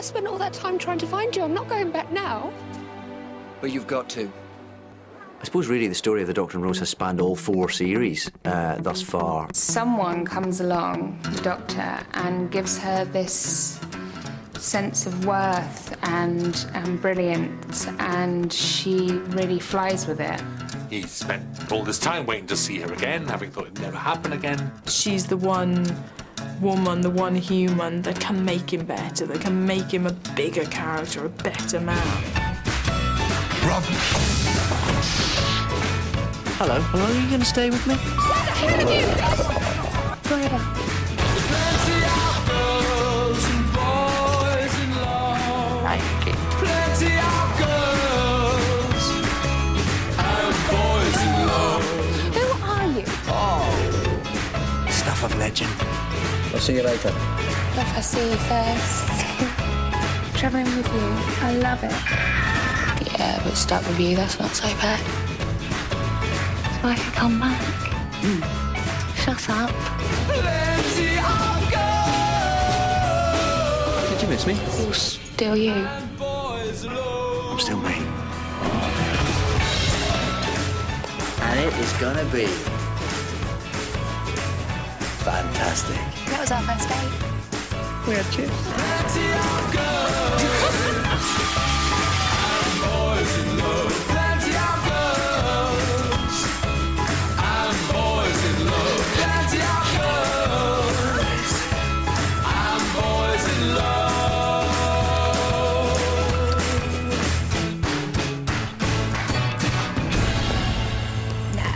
I spent all that time trying to find you. I'm not going back now. But you've got to. I suppose, really, the story of the Doctor and Rose has spanned all four series thus far. Someone comes along, the Doctor, and gives her this sense of worth and brilliance, and she really flies with it. He spent all this time waiting to see her again, having thought it'd never happen again. She's the one woman, the one human that can make him better, that can make him a bigger character, a better man. Rob! Hello. Hello, are you going to stay with me? Why the hell are you? Forever. Plenty of girls and boys in love. Thank you. Plenty of girls and boys in love. Who are you? Oh. Stuff of legend. I'll see you later. If I see you first. Travelling with you. I love it. Yeah, but stuck with you, that's not so bad. I could come back. Shut up. Did you miss me? You're still you. I'm still me. And it is gonna be fantastic. That was our first date. We had cheers.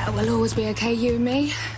We'll always be okay, you and me.